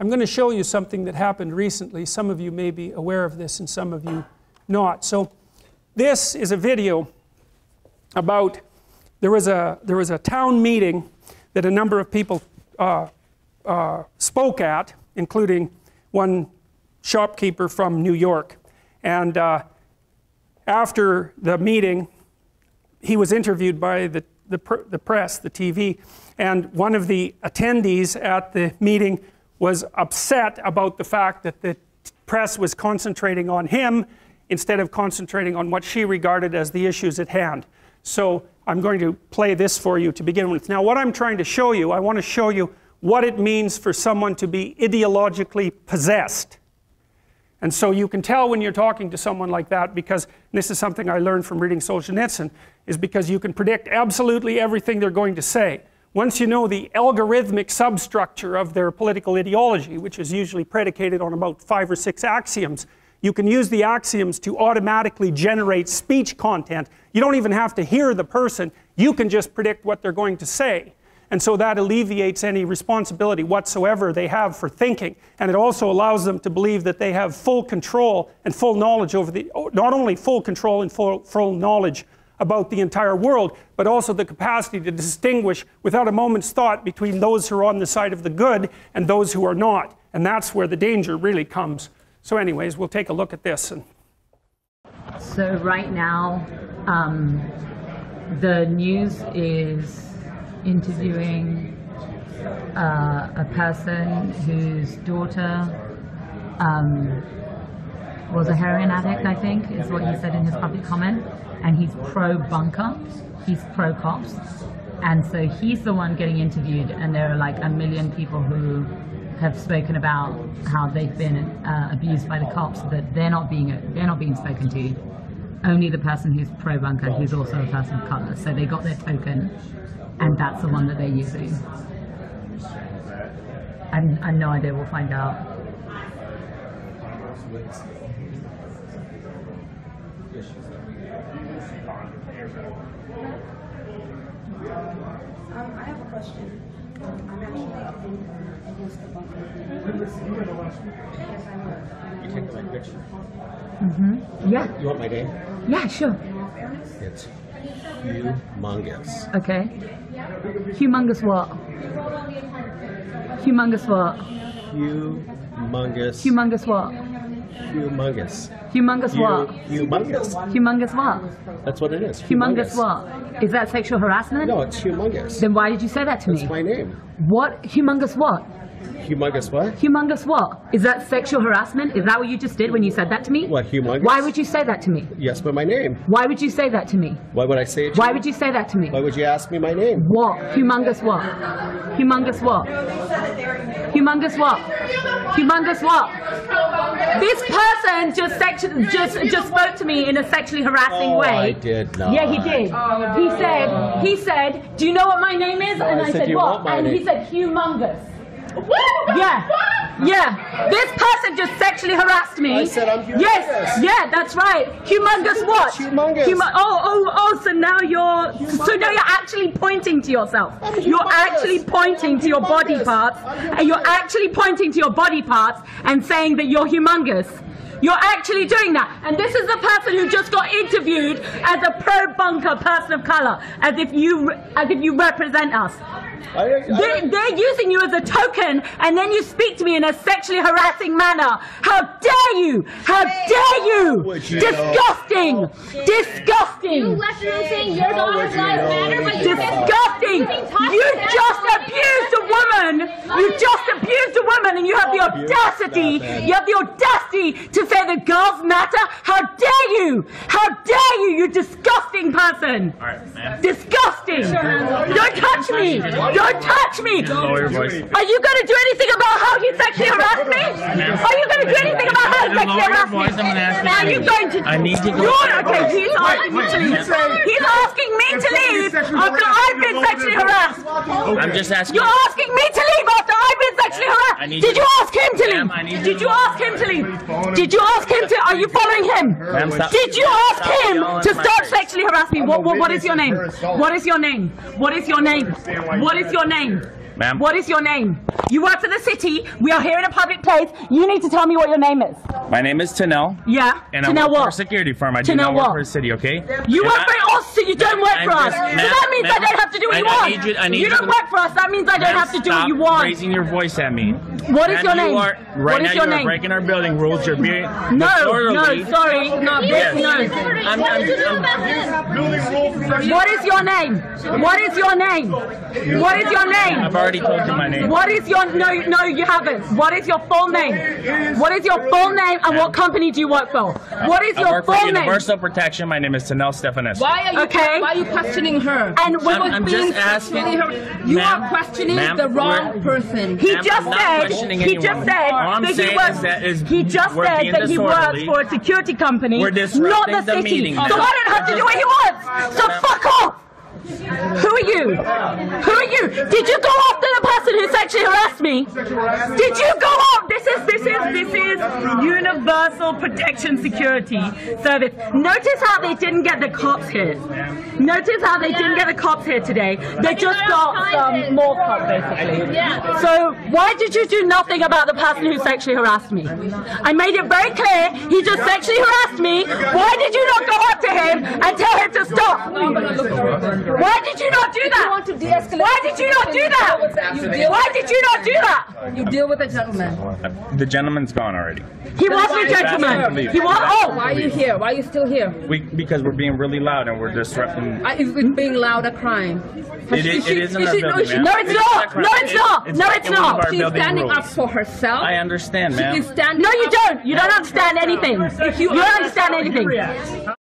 I'm going to show you something that happened recently. Some of you may be aware of this and some of you not. So this is a video about, there was a town meeting that a number of people spoke at, including one shopkeeper from New York. And after the meeting, he was interviewed by the press, the TV, and one of the attendees at the meeting was upset about the fact that the press was concentrating on him instead of concentrating on what she regarded as the issues at hand. So I'm going to play this for you to begin with. Now, what I'm trying to show you, I want to show you what it means for someone to be ideologically possessed. And so you can tell when you're talking to someone like that, because this is something I learned from reading Solzhenitsyn, is because you can predict absolutely everything they're going to say. Once you know the algorithmic substructure of their political ideology, which is usually predicated on about 5 or 6 axioms, you can use the axioms to automatically generate speech content. You don't even have to hear the person, you can just predict what they're going to say. And so that alleviates any responsibility whatsoever they have for thinking. And it also allows them to believe that they have full control and full knowledge over the, not only full control and full knowledge about the entire world, but also the capacity to distinguish without a moment's thought between those who are on the side of the good and those who are not. And that's where the danger really comes. So anyways, we'll take a look at this. So right now, the news is interviewing a person whose daughter was a heroin addict, I think, is what he said in his public comment. And he's pro-bunker, he's pro-cops. And so he's the one getting interviewed, and there are like 1 million people who have spoken about how they've been abused by the cops, that they're not being spoken to. Only the person who's pro-bunker, who's also a person of color. So they got their token, and that's the one that they're using. I've no idea, we'll find out. I have a question. I'm actually against the bunker. Yes, I was. You take the right picture? Mm-hmm. Yeah. You want my name? Yeah, sure. It's Hugh Mungus. Okay. Hugh Mungus what? Hugh Mungus what? Hugh Mungus. Hugh Mungus what? Hugh Mungus. Hugh Mungus what? Hugh Mungus. Hugh Mungus what? That's what it is. Hugh Mungus what? Is that sexual harassment? No, it's Hugh Mungus. Then why did you say that to me? That's my name. What? Hugh Mungus what? Humongous what? Humongous what? Is that sexual harassment? Is that what you just did when you said that to me? What, humongous? Why would you say that to me? Yes, but my name. Why would you say that to me? Why would I say it to you? Why would you say that to me? Why would you ask me my name? What? Humongous what? Humongous what? Humongous what? Humongous what? This person just spoke to me in a sexually harassing way. I did not. Yeah, he did. He said, do you know what my name is? And I said, what? And he said, humongous. What? Yeah, yeah. This person just sexually harassed me. I said I'm humongous. Yes, yeah, that's right. Humongous what? Humongous. So now you're humongous. So now you're actually pointing to yourself. You're actually pointing to your body parts, and you're actually pointing to your body parts and saying that you're humongous. You're actually doing that. And this is the person who just got interviewed as a pro-bunker person of color, as if you represent us. They're using you as a token, and then you speak to me in a sexually harassing manner. How dare you? How dare you? Disgusting! Disgusting! You left room saying your daughter's lives matter, but you disgusting! You just abused a woman. You just abused a woman, and you have the audacity. You have the audacity to say the girls matter. How dare you? How dare you? You disgusting person! All right, man. Disgusting! Don't touch me! Don't touch me! Are you going to do anything about how he sexually harassed me? Are you going to do anything about how he sexually harassed me? Are you going to? I need to go. Okay, he's asking me to leave after I've been sexually harassed. I'm just asking. You're asking me to leave after I've been sexually harassed. Did you ask him to leave? Did you ask him to leave? Did you ask him to? Are you following him? Did you ask him to stop sexually harassing me? What is your name? What is your name? What is your name? What is your name? Ma'am? What is your name? You work for the city. We are here in a public place. You need to tell me what your name is. My name is Tanel. Yeah. And I work for a security firm. I do not work for the city, okay? You work for us, so you don't work for us. So that means I don't have to do what you want. You don't work for us. That means I don't have to do what you want. Stop raising your voice at me. What is your name? Right now you are breaking our building rules. You're being sorry. No, no. What is your name? What is your name? What is your name? I've already told you my name. What is your no, you haven't. What is your full name? What is your full name and what company do you work for? What is your full name? Universal Protection. My name is Tanel Stefanessa. Why are you questioning her? And when I'm just asking her, you are questioning the wrong person. He just said that he works for a security company, not the city. So I don't have to do what he wants. So fuck off. Who are you? Who are you? Did you go after the person who sexually harassed me? Did you go off? This is Universal Protection Security Service. Notice how they didn't get the cops here. Notice how they didn't get the cops here today. They just got some more cops, basically. So why did you do nothing about the person who sexually harassed me? I made it very clear. He just sexually harassed me. Why did you not go up to him and tell him to stop? Why did you not do that? Why did you not do that? Why did you not do that? You deal with a gentleman. The gentleman's gone already. He was a gentleman. He was. Oh, why are you here? Why are you still here? Because we're being really loud and we're disrupting. Is being loud a crime? It isn't a building. No, it's not. No, it's not. No, it's not. She's standing up for herself. I understand, ma'am. No, you don't. You don't understand anything. You don't understand anything.